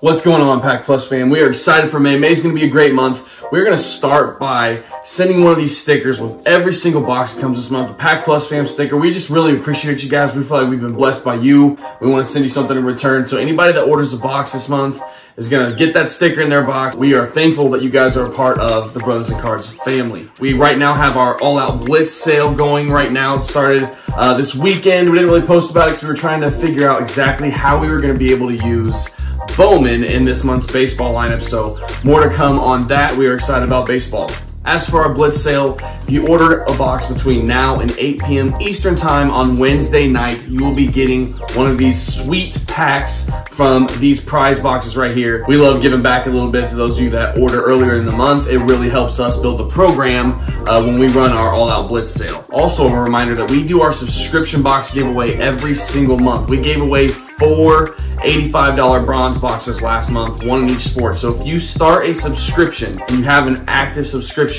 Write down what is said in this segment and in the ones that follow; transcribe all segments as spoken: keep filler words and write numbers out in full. What's going on, Pack Plus fam? We are excited for May. May's going to be a great month. We're going to start by sending one of these stickers with every single box that comes this month. The Pack Plus fam sticker. We just really appreciate you guys. We feel like we've been blessed by you. We want to send you something in return. So anybody that orders a box this month is going to get that sticker in their box. We are thankful that you guys are a part of the Brothers in Cards family. We right now have our All Out Blitz sale going right now. It started uh, this weekend. We didn't really post about it because we were trying to figure out exactly how we were going to be able to use Bowman in this month's baseball lineup, so more to come on that. We are excited about baseball. As for our Blitz sale, if you order a box between now and eight P M Eastern time on Wednesday night, you will be getting one of these sweet packs from these prize boxes right here. We love giving back a little bit to those of you that order earlier in the month. It really helps us build the program uh, when we run our All Out Blitz sale. Also, a reminder that we do our subscription box giveaway every single month. We gave away four eighty-five dollar bronze boxes last month, one in each sport. So if you start a subscription and you have an active subscription,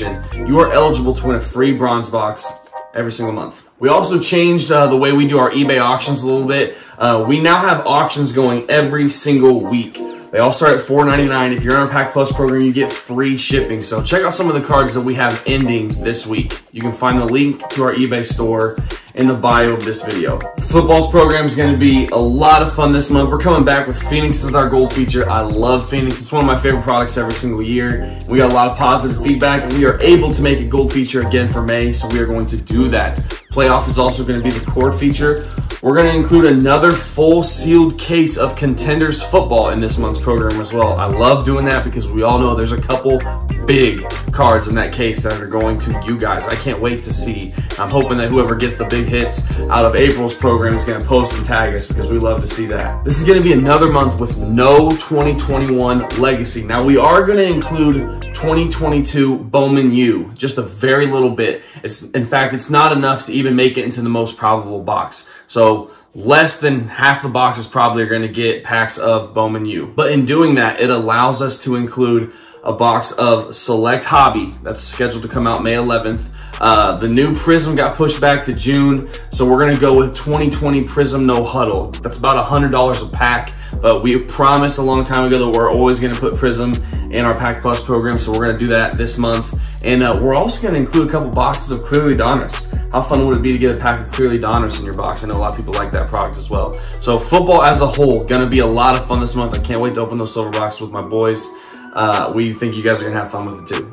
you are eligible to win a free bronze box every single month. We also changed uh, the way we do our eBay auctions a little bit. Uh, we now have auctions going every single week. They all start at four ninety-nine. If you're on our Pack Plus program, you get free shipping. So check out some of the cards that we have ending this week. You can find the link to our eBay store in the bio of this video. Football's program is going to be a lot of fun this month. We're coming back with Phoenix as our gold feature. I love Phoenix. It's one of my favorite products every single year. We got a lot of positive feedback, and we are able to make a gold feature again for May, so we are going to do that. Playoff is also going to be the core feature. We're going to include another full sealed case of Contenders football in this month's program as well. I love doing that because we all know there's a couple big cards in that case that are going to you guys. I can't wait to see. I'm hoping that whoever gets the big hits out of April's program is going to post and tag us because we love to see that. This is going to be another month with no twenty twenty-one legacy. Now, we are going to include twenty twenty-two Bowman U, just a very little bit. It's, in fact, it's not enough to even make it into the most probable box. So less than half the boxes probably are going to get packs of Bowman U. But in doing that, it allows us to include a box of Select Hobby that's scheduled to come out May eleventh. Uh, the new Prism got pushed back to June, so we're going to go with twenty twenty Prism No Huddle. That's about one hundred dollars a pack, but we promised a long time ago that we're always going to put Prism in our Pack Plus program, so we're going to do that this month. And uh, we're also going to include a couple boxes of Clearly Donruss. How fun would it be to get a pack of Clearly Donruss in your box? I know a lot of people like that product as well. So football as a whole, going to be a lot of fun this month. I can't wait to open those silver boxes with my boys. Uh, we think you guys are going to have fun with it too.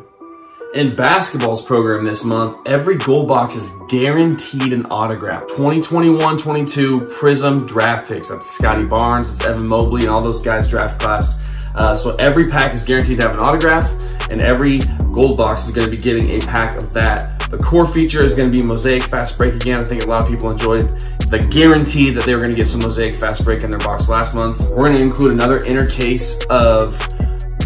In basketball's program this month, every gold box is guaranteed an autograph. twenty twenty-one twenty-two Prism draft picks. That's Scotty Barnes, it's Evan Mobley, and all those guys' draft class. Uh, so every pack is guaranteed to have an autograph, and every gold box is going to be getting a pack of that. The core feature is going to be Mosaic Fast Break again. I think a lot of people enjoyed the guarantee that they were going to get some Mosaic Fast Break in their box last month. We're going to include another inner case of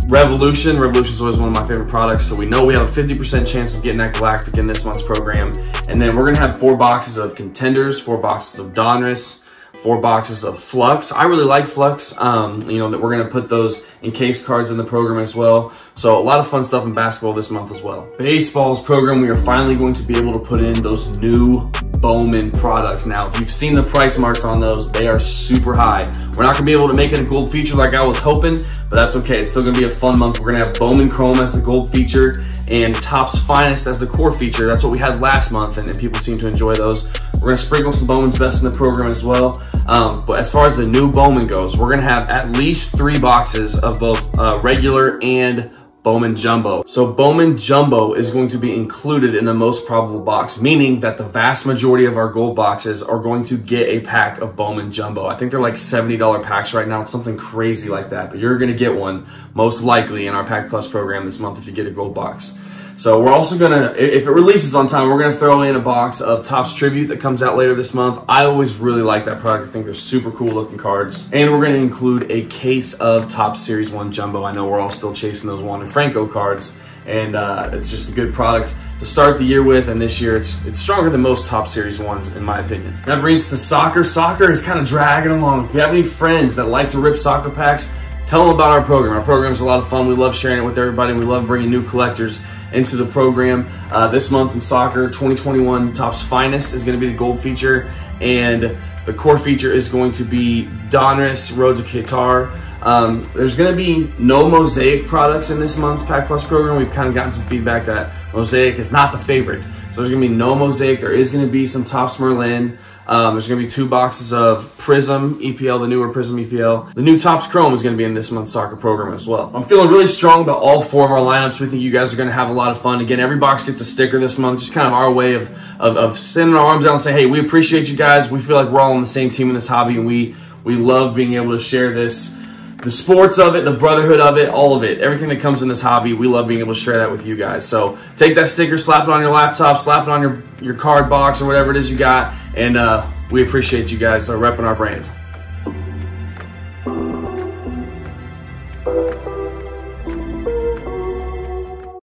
Revolution. Revolution is always one of my favorite products, so we know we have a fifty percent chance of getting that Galactic in this month's program. And then we're going to have four boxes of Contenders, four boxes of Donruss, four boxes of Flux. I really like Flux. Um, you know, that we're going to put those encased cards in the program as well. So a lot of fun stuff in basketball this month as well. Baseball's program, we are finally going to be able to put in those new Bowman products. Now, if you've seen the price marks on those, they are super high. We're not going to be able to make it a gold feature like I was hoping, but that's okay. It's still going to be a fun month. We're going to have Bowman Chrome as the gold feature and Topps Finest as the core feature. That's what we had last month, and, and people seem to enjoy those. We're going to sprinkle some Bowman's Best in the program as well. Um, but as far as the new Bowman goes, we're going to have at least three boxes of both uh, regular and Bowman Jumbo. So Bowman Jumbo is going to be included in the most probable box, meaning that the vast majority of our gold boxes are going to get a pack of Bowman Jumbo. I think they're like seventy dollar packs right now. It's something crazy like that, but you're going to get one most likely in our Pack Plus program this month if you get a gold box. So we're also going to, if it releases on time, we're going to throw in a box of Topps Tribute that comes out later this month. I always really like that product. I think they're super cool looking cards. And we're going to include a case of Topps Series one Jumbo. I know we're all still chasing those Wander Franco cards, and uh, it's just a good product to start the year with, and this year it's it's stronger than most Topps Series ones, in my opinion. That brings to soccer. Soccer is kind of dragging along. If you have any friends that like to rip soccer packs, tell them about our program. Our program is a lot of fun. We love sharing it with everybody. We love bringing new collectors into the program. Uh, this month in soccer, twenty twenty-one Topps Finest is going to be the gold feature, and The core feature is going to be Donruss Road to Qatar. Um, there's going to be no Mosaic products in this month's Pack Plus program. We've kind of gotten some feedback that Mosaic is not the favorite. So there's going to be no Mosaic. There is going to be some Topps Merlin. Um, there's going to be two boxes of Prism E P L, the newer Prism E P L. The new Topps Chrome is going to be in this month's soccer program as well. I'm feeling really strong about all four of our lineups. We think you guys are going to have a lot of fun. Again, every box gets a sticker this month. Just kind of our way of, of, of sending our arms out and saying, hey, we appreciate you guys. We feel like we're all on the same team in this hobby, and we, we love being able to share this. The sports of it, the brotherhood of it, all of it, everything that comes in this hobby, we love being able to share that with you guys. So take that sticker, slap it on your laptop, slap it on your, your card box or whatever it is you got, and uh, we appreciate you guys uh, repping our brand.